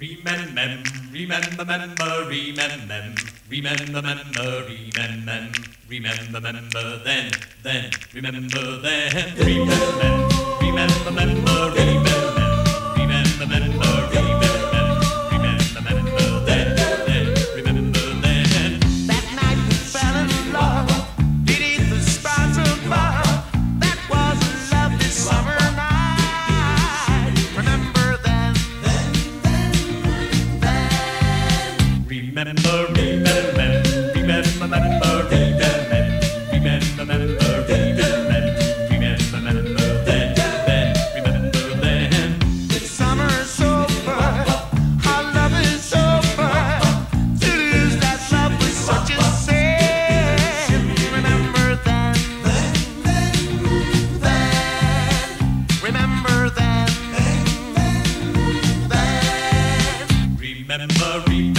Remember